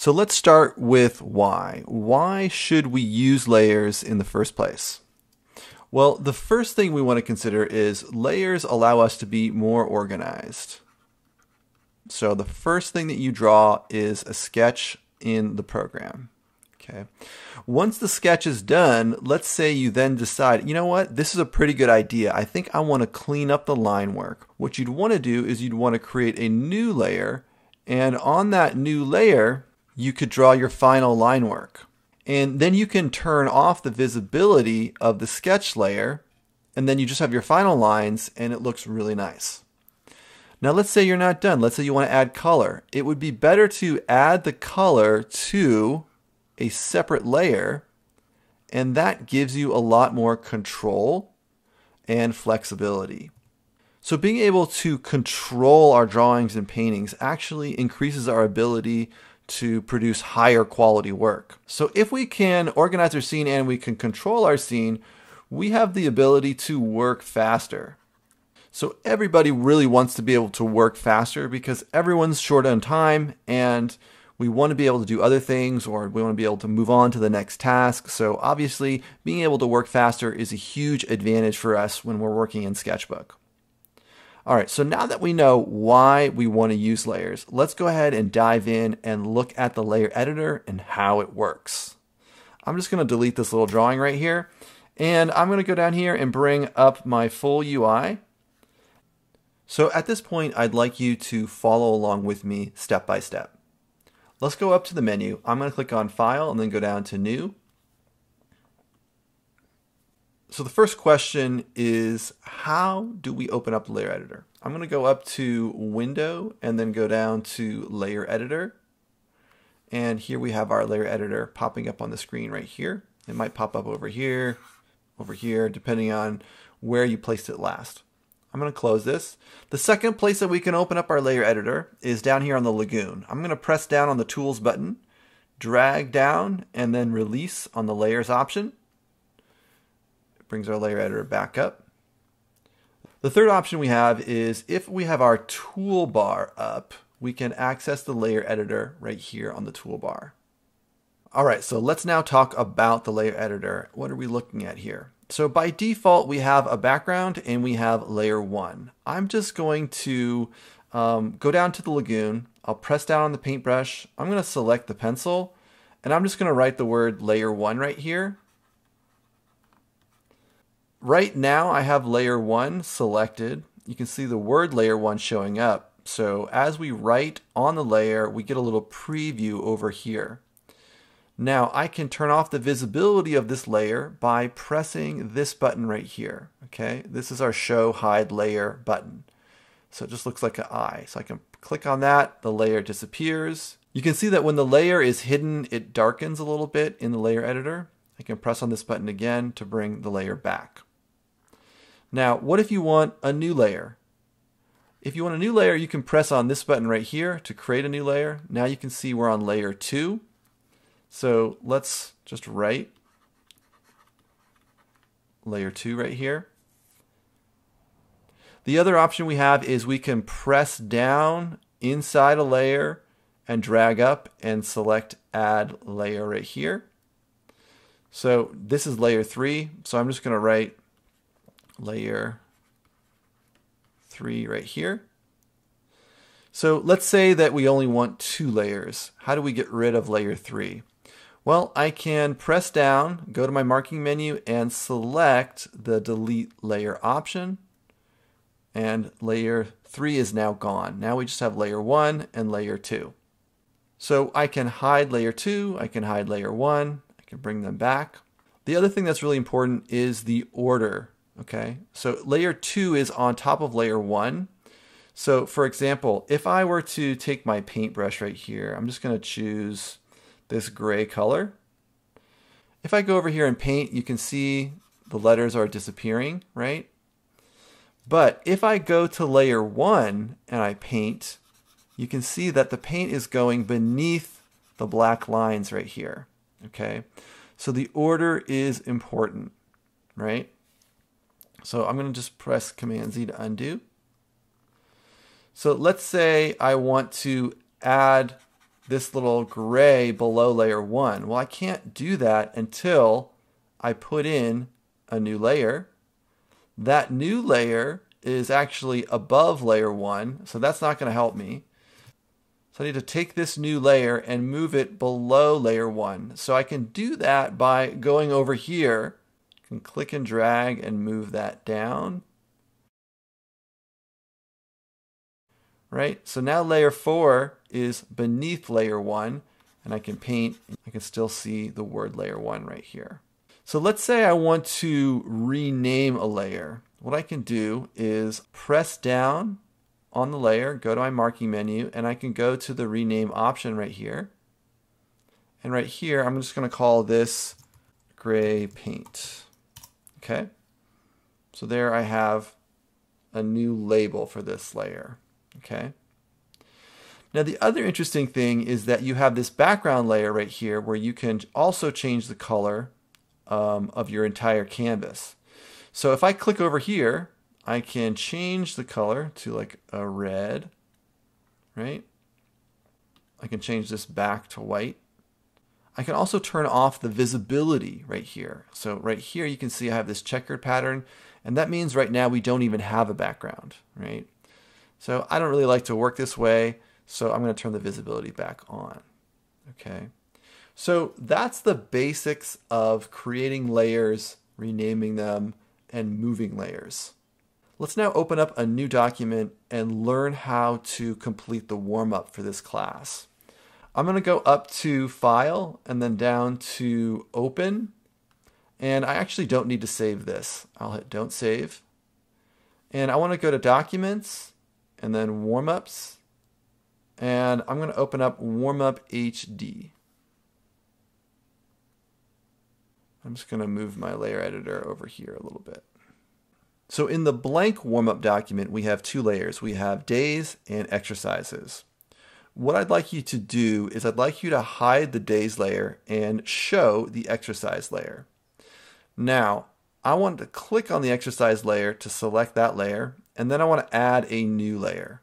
So let's start with why. Why should we use layers in the first place? Well, the first thing we want to consider is layers allow us to be more organized. So the first thing that you draw is a sketch in the program. Okay. Once the sketch is done, let's say you then decide, you know what, this is a pretty good idea. I think I want to clean up the line work. What you'd want to do is you'd want to create a new layer, and on that new layer, you could draw your final line work. And then you can turn off the visibility of the sketch layer, and then you just have your final lines, and it looks really nice. Now let's say you're not done. Let's say you want to add color. It would be better to add the color to a separate layer, and that gives you a lot more control and flexibility. So being able to control our drawings and paintings actually increases our ability to produce higher quality work. So if we can organize our scene and we can control our scene, we have the ability to work faster. So everybody really wants to be able to work faster because everyone's short on time and we want to be able to do other things, or we want to be able to move on to the next task. So obviously being able to work faster is a huge advantage for us when we're working in Sketchbook. All right, so now that we know why we want to use layers, let's go ahead and dive in and look at the layer editor and how it works. I'm just going to delete this little drawing right here, and I'm going to go down here and bring up my full UI. So at this point, I'd like you to follow along with me step by step. Let's go up to the menu. I'm going to click on File and then go down to New. So the first question is, how do we open up the layer editor? I'm going to go up to Window and then go down to Layer Editor. And here we have our layer editor popping up on the screen right here. It might pop up over here, depending on where you placed it last. I'm going to close this. The second place that we can open up our layer editor is down here on the lagoon. I'm going to press down on the Tools button, drag down, and then release on the Layers option. It brings our layer editor back up. The third option we have is if we have our toolbar up, we can access the layer editor right here on the toolbar. All right, so let's now talk about the layer editor. What are we looking at here? So by default, we have a background and we have layer one. I'm just going to go down to the lagoon. I'll press down on the paintbrush. I'm going to select the pencil, and I'm just going to write the word layer one right here. Right now, I have layer one selected. You can see the word layer one showing up. So as we write on the layer, we get a little preview over here. Now I can turn off the visibility of this layer by pressing this button right here. Okay, this is our Show Hide Layer button. So it just looks like an eye. So I can click on that, the layer disappears. You can see that when the layer is hidden, it darkens a little bit in the layer editor. I can press on this button again to bring the layer back. Now, what if you want a new layer? If you want a new layer, you can press on this button right here to create a new layer. Now you can see we're on layer two. So let's just write layer two right here. The other option we have is we can press down inside a layer and drag up and select add layer right here. So this is layer three. So I'm just going to write layer three right here. So let's say that we only want two layers. How do we get rid of layer three? Well, I can press down, go to my marking menu, and select the delete layer option. And layer three is now gone. Now we just have layer one and layer two. So I can hide layer two, I can hide layer one, I can bring them back. The other thing that's really important is the order. Okay, so layer two is on top of layer one. So for example, if I were to take my paintbrush right here, I'm just going to choose this gray color. If I go over here and paint, you can see the letters are disappearing, right? But if I go to layer one and I paint, you can see that the paint is going beneath the black lines right here, okay? So the order is important, right? So I'm going to just press Command Z to undo. So let's say I want to add this little gray below layer one. Well, I can't do that until I put in a new layer. That new layer is actually above layer one, so that's not going to help me. So I need to take this new layer and move it below layer one. So I can do that by going over here. I can click and drag and move that down. Right, so now layer four is beneath layer one, and I can paint, I can still see the word layer one right here. So let's say I want to rename a layer. What I can do is press down on the layer, go to my marking menu, and I can go to the rename option right here. And right here, I'm just going to call this gray paint. Okay, so there I have a new label for this layer. Okay. Now the other interesting thing is that you have this background layer right here where you can also change the color of your entire canvas. So if I click over here, I can change the color to like a red, right? I can change this back to white. I can also turn off the visibility right here. So right here you can see I have this checkered pattern, and that means right now we don't even have a background, right? So I don't really like to work this way, so I'm going to turn the visibility back on. Okay, so that's the basics of creating layers, renaming them, and moving layers. Let's now open up a new document and learn how to complete the warm-up for this class. I'm going to go up to File and then down to Open. And I actually don't need to save this. I'll hit Don't Save. And I want to go to Documents, and then warm-ups, and I'm going to open up warm-up HD. I'm just going to move my layer editor over here a little bit. So in the blank warm-up document, we have two layers. We have days and exercises. What I'd like you to do is I'd like you to hide the days layer and show the exercise layer. Now, I want to click on the exercise layer to select that layer, and then I want to add a new layer.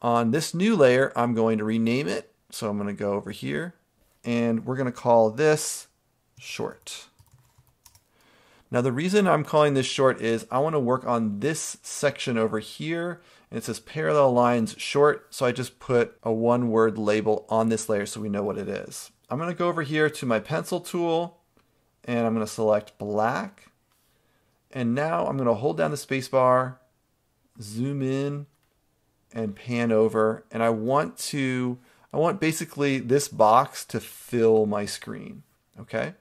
On this new layer, I'm going to rename it. So I'm going to go over here, and we're going to call this short. Now the reason I'm calling this short is I want to work on this section over here, and it says parallel lines short, so I just put a one-word label on this layer so we know what it is. I'm going to go over here to my pencil tool, and I'm going to select black. And now I'm going to hold down the space bar, zoom in, and pan over, and I want basically this box to fill my screen. Okay,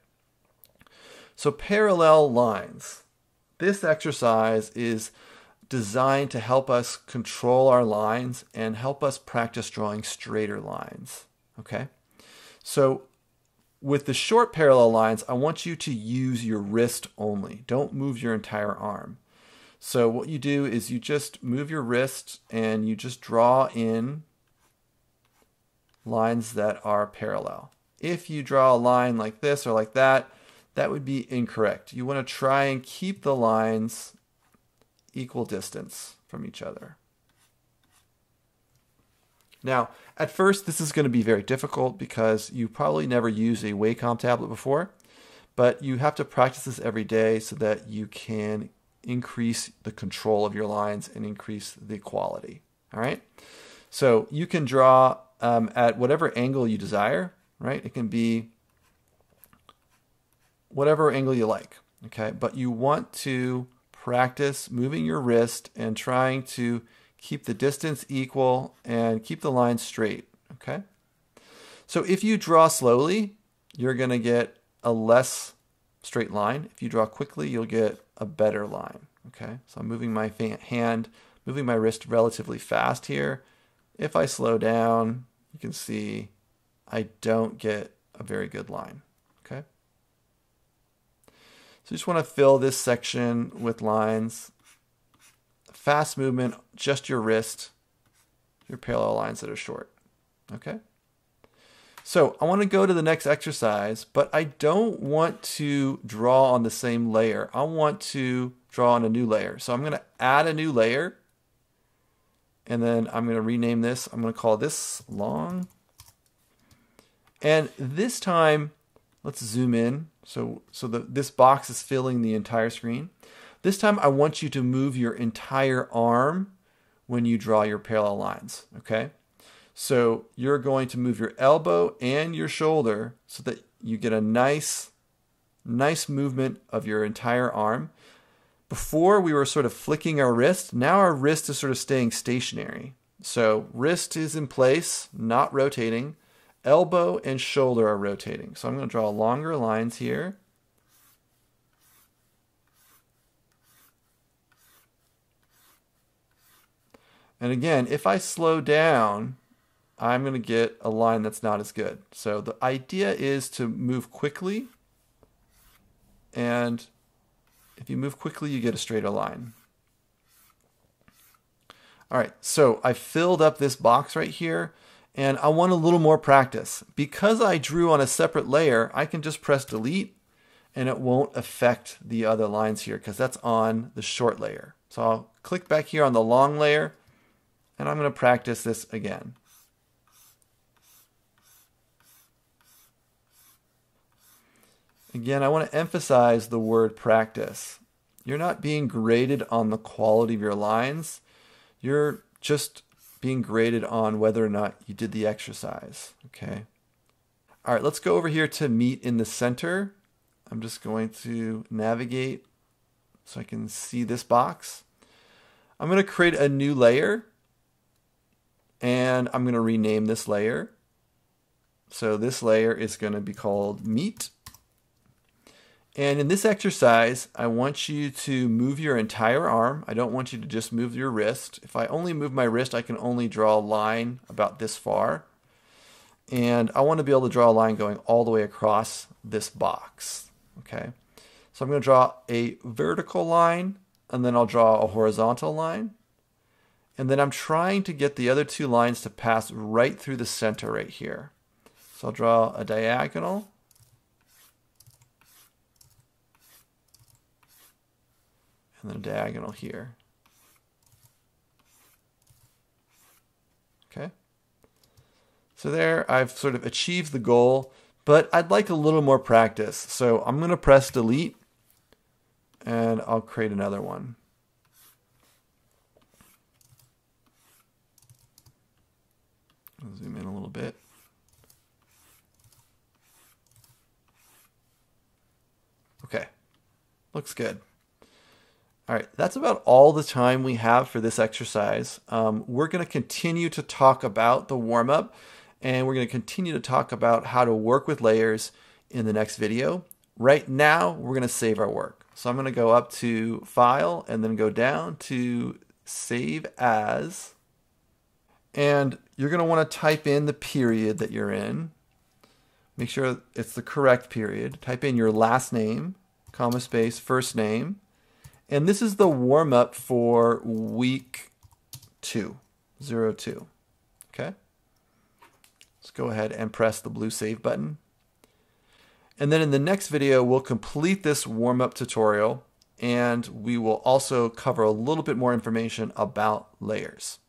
so parallel lines, this exercise is designed to help us control our lines and help us practice drawing straighter lines. Okay, so with the short parallel lines, I want you to use your wrist only. Don't move your entire arm. So what you do is you just move your wrist and you just draw in lines that are parallel. If you draw a line like this or like that, that would be incorrect. You want to try and keep the lines equal distance from each other. Now, at first, this is going to be very difficult because you probably never used a Wacom tablet before, but you have to practice this every day so that you can increase the control of your lines and increase the quality. All right. So you can draw at whatever angle you desire, right? It can be whatever angle you like, okay? But you want to practice moving your wrist and trying to keep the distance equal and keep the line straight, okay? So if you draw slowly, you're going to get a less straight line. If you draw quickly, you'll get a better line, okay? So I'm moving my hand, moving my wrist relatively fast here. If I slow down, you can see I don't get a very good line, okay? So you just want to fill this section with lines. Fast movement, just your wrist, your parallel lines that are short. Okay. So I want to go to the next exercise, but I don't want to draw on the same layer. I want to draw on a new layer. So I'm going to add a new layer, and then I'm going to rename this. I'm going to call this long, And this time, let's zoom in. So this box is filling the entire screen. This time I want you to move your entire arm when you draw your parallel lines, okay? So you're going to move your elbow and your shoulder so that you get a nice movement of your entire arm. Before we were sort of flicking our wrist, now our wrist is sort of staying stationary. So wrist is in place, not rotating. Elbow and shoulder are rotating. So I'm going to draw longer lines here. And again, if I slow down, I'm going to get a line that's not as good. So the idea is to move quickly. And if you move quickly, you get a straighter line. All right, so I filled up this box right here, and I want a little more practice. Because I drew on a separate layer, I can just press delete, and it won't affect the other lines here because that's on the short layer. So I'll click back here on the long layer, and I'm going to practice this again. Again, I want to emphasize the word practice. You're not being graded on the quality of your lines. You're just being graded on whether or not you did the exercise, okay? All right, let's go over here to meet in the center. I'm just going to navigate so I can see this box. I'm going to create a new layer, and I'm going to rename this layer. So this layer is going to be called meet. And in this exercise, I want you to move your entire arm. I don't want you to just move your wrist. If I only move my wrist, I can only draw a line about this far. And I want to be able to draw a line going all the way across this box, okay? So I'm going to draw a vertical line, and then I'll draw a horizontal line. And then I'm trying to get the other two lines to pass right through the center right here. So I'll draw a diagonal. And then a diagonal here. Okay. So there I've sort of achieved the goal, but I'd like a little more practice. So I'm going to press delete, and I'll create another one. I'll zoom in a little bit. Okay. Looks good. All right, that's about all the time we have for this exercise. We're going to continue to talk about the warm-up, and we're going to continue to talk about how to work with layers in the next video. Right now, we're going to save our work. So I'm going to go up to File and then go down to Save As. And you're going to want to type in the period that you're in. Make sure it's the correct period. Type in your last name, comma space, first name. And this is the warm-up for week 2, 02. Okay? Let's go ahead and press the blue save button. And then in the next video, we'll complete this warm-up tutorial, and we will also cover a little bit more information about layers.